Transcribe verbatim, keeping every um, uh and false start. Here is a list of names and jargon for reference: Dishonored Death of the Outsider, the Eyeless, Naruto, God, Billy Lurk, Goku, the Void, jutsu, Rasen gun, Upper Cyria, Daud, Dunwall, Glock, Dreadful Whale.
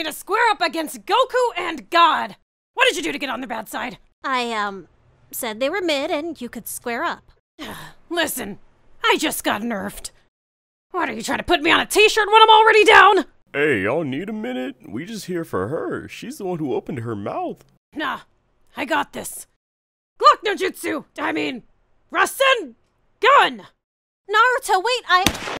me to square up against Goku and God! What did you do to get on their bad side? I, um, said they were mid and you could square up. Listen, I just got nerfed. What, are you trying to put me on a t-shirt when I'm already down? Hey, y'all need a minute? We just here for her. She's the one who opened her mouth. Nah, I got this. Glock no jutsu! I mean, Rasen gun! Naruto, wait, I-